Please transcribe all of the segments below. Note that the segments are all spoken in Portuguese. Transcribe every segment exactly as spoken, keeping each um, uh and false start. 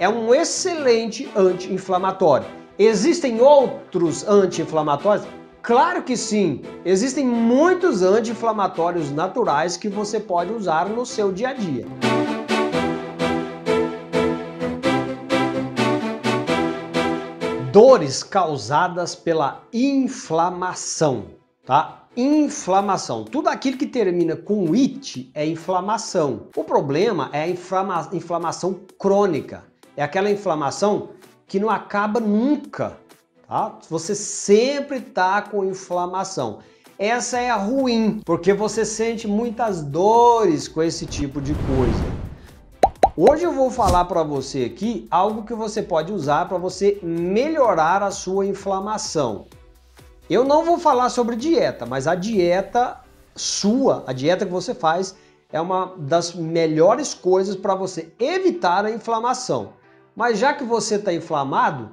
é um excelente anti-inflamatório. Existem outros anti-inflamatórios? Claro que sim, existem muitos anti-inflamatórios naturais que você pode usar no seu dia a dia. Dores causadas pela inflamação, tá? Inflamação. Tudo aquilo que termina com it é inflamação. O problema é a inflama- inflamação crônica. É aquela inflamação que não acaba nunca, tá? Você sempre tá com inflamação. Essa é a ruim, porque você sente muitas dores com esse tipo de coisa. Hoje eu vou falar para você aqui algo que você pode usar para você melhorar a sua inflamação. Eu não vou falar sobre dieta, mas a dieta sua, a dieta que você faz, é uma das melhores coisas para você evitar a inflamação. Mas já que você está inflamado,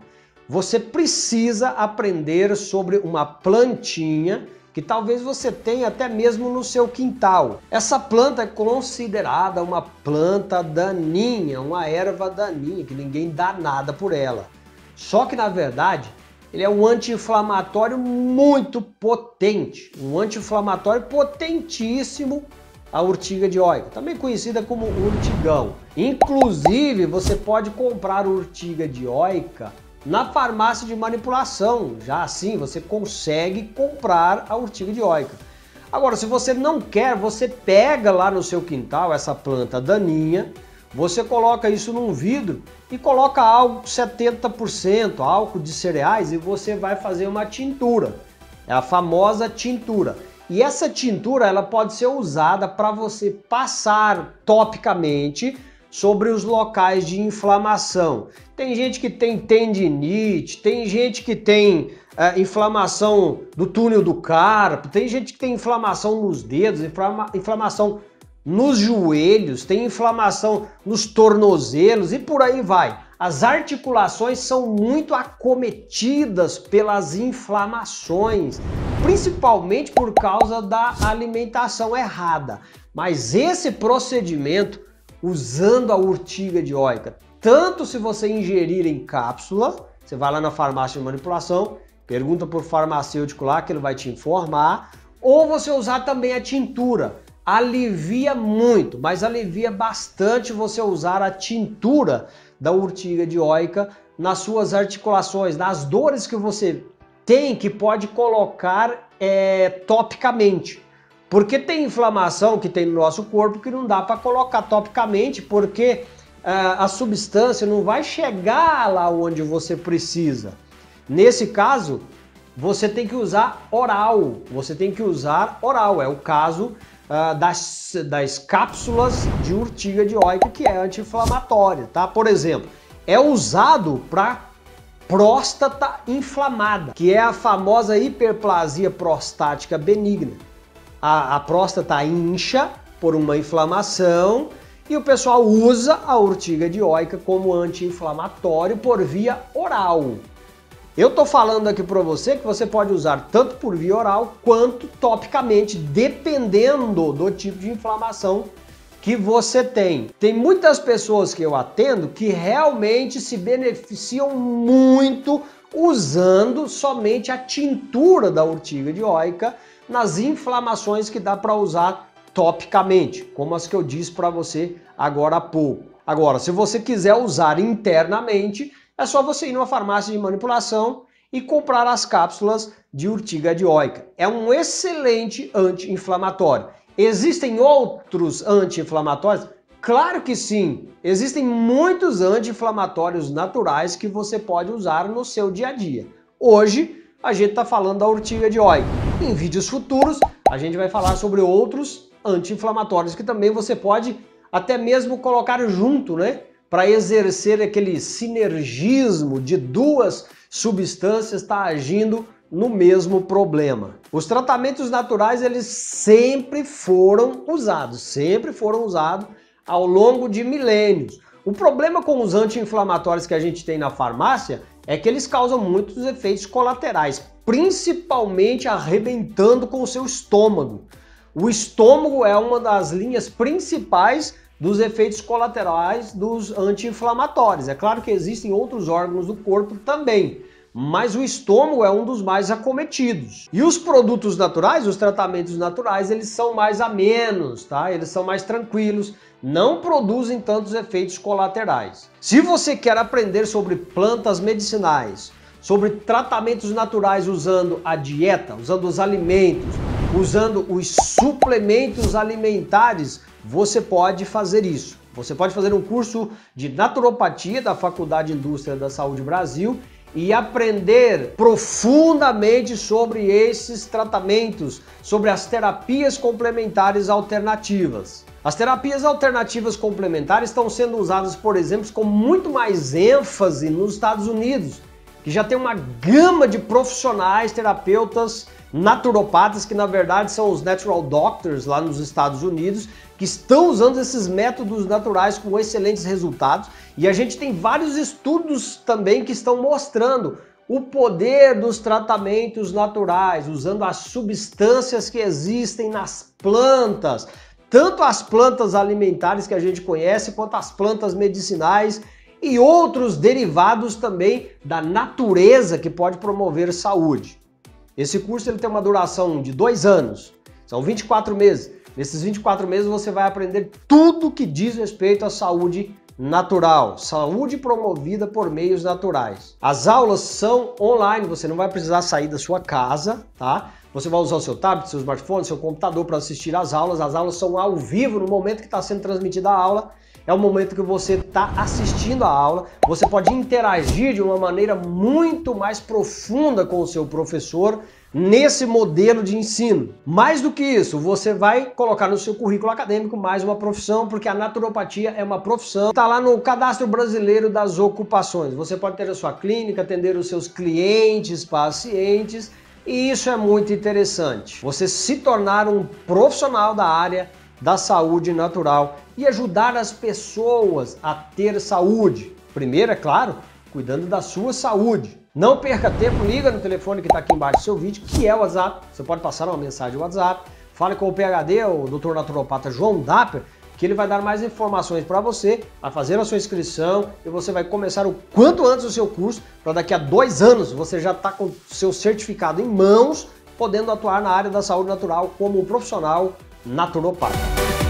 você precisa aprender sobre uma plantinha que talvez você tenha até mesmo no seu quintal. Essa planta é considerada uma planta daninha, uma erva daninha, que ninguém dá nada por ela. Só que, na verdade, ele é um anti-inflamatório muito potente, um anti-inflamatório potentíssimo, a urtiga dioica, também conhecida como urtigão. Inclusive, você pode comprar urtiga dioica na farmácia de manipulação, já assim você consegue comprar a urtiga dioica. Agora, se você não quer, você pega lá no seu quintal essa planta daninha, você coloca isso num vidro e coloca álcool setenta por cento, álcool de cereais, e você vai fazer uma tintura. É a famosa tintura. E essa tintura ela pode ser usada para você passar topicamente sobre os locais de inflamação. Tem gente que tem tendinite, tem gente que tem é, inflamação do túnel do carpo, tem gente que tem inflamação nos dedos, inflama inflamação... nos joelhos, tem inflamação nos tornozelos e por aí vai. As articulações são muito acometidas pelas inflamações, principalmente por causa da alimentação errada. Mas esse procedimento, usando a urtiga dioica, tanto se você ingerir em cápsula, você vai lá na farmácia de manipulação, pergunta por farmacêutico lá que ele vai te informar, ou você usar também a tintura. Alivia muito, mas alivia bastante você usar a tintura da urtiga dioica nas suas articulações, nas dores que você tem, que pode colocar é, topicamente. Porque tem inflamação que tem no nosso corpo que não dá para colocar topicamente, porque ah, a substância não vai chegar lá onde você precisa. Nesse caso, você tem que usar oral, você tem que usar oral, é o caso... Uh, das, das cápsulas de urtiga dioica, que é anti-inflamatória, tá? Por exemplo, é usado para próstata inflamada, que é a famosa hiperplasia prostática benigna. A, a próstata incha por uma inflamação e o pessoal usa a urtiga dioica como anti-inflamatório por via oral. Eu tô falando aqui para você que você pode usar tanto por via oral quanto topicamente, dependendo do tipo de inflamação que você tem. Tem muitas pessoas que eu atendo que realmente se beneficiam muito usando somente a tintura da urtiga dioica nas inflamações que dá para usar topicamente, como as que eu disse para você agora há pouco. Agora, se você quiser usar internamente, é só você ir numa farmácia de manipulação e comprar as cápsulas de urtiga dioica. É um excelente anti-inflamatório. Existem outros anti-inflamatórios? Claro que sim. Existem muitos anti-inflamatórios naturais que você pode usar no seu dia a dia. Hoje, a gente está falando da urtiga dioica. Em vídeos futuros, a gente vai falar sobre outros anti-inflamatórios que também você pode até mesmo colocar junto, né? Para exercer aquele sinergismo de duas substâncias estar agindo no mesmo problema. Os tratamentos naturais, eles sempre foram usados, sempre foram usados ao longo de milênios. O problema com os anti-inflamatórios que a gente tem na farmácia é que eles causam muitos efeitos colaterais, principalmente arrebentando com o seu estômago. O estômago é uma das linhas principais dos efeitos colaterais dos anti-inflamatórios. É claro que existem outros órgãos do corpo também, mas o estômago é um dos mais acometidos. E os produtos naturais, os tratamentos naturais, eles são mais amenos, tá? Eles são mais tranquilos, não produzem tantos efeitos colaterais. Se você quer aprender sobre plantas medicinais, sobre tratamentos naturais usando a dieta, usando os alimentos, usando os suplementos alimentares, você pode fazer isso. Você pode fazer um curso de naturopatia da Faculdade de Indústria da Saúde Brasil e aprender profundamente sobre esses tratamentos, sobre as terapias complementares alternativas. As terapias alternativas complementares estão sendo usadas, por exemplo, com muito mais ênfase nos Estados Unidos, que já tem uma gama de profissionais, terapeutas, naturopatas, que na verdade são os natural doctors lá nos Estados Unidos, que estão usando esses métodos naturais com excelentes resultados. E a gente tem vários estudos também que estão mostrando o poder dos tratamentos naturais, usando as substâncias que existem nas plantas, tanto as plantas alimentares que a gente conhece, quanto as plantas medicinais, e outros derivados também da natureza que pode promover saúde. Esse curso ele tem uma duração de dois anos, são vinte e quatro meses. Nesses vinte e quatro meses você vai aprender tudo que diz respeito à saúde natural, saúde promovida por meios naturais. As aulas são online, você não vai precisar sair da sua casa, tá? Você vai usar o seu tablet, seu smartphone, seu computador para assistir às aulas. As aulas são ao vivo no momento que está sendo transmitida a aula. É o momento que você está assistindo a aula, você pode interagir de uma maneira muito mais profunda com o seu professor nesse modelo de ensino. Mais do que isso, você vai colocar no seu currículo acadêmico mais uma profissão, porque a naturopatia é uma profissão. Está lá no Cadastro Brasileiro das Ocupações. Você pode ter a sua clínica, atender os seus clientes, pacientes, e isso é muito interessante. Você se tornar um profissional da área da saúde natural e ajudar as pessoas a ter saúde. Primeiro, é claro, cuidando da sua saúde. Não perca tempo, liga no telefone que está aqui embaixo do seu vídeo, que é o WhatsApp. Você pode passar uma mensagem no WhatsApp, fale com o PhD, o doutor naturopata João Dapper, que ele vai dar mais informações para você, vai fazer a sua inscrição e você vai começar o quanto antes o seu curso, para daqui a dois anos você já está com o seu certificado em mãos, podendo atuar na área da saúde natural como um profissional naturopata.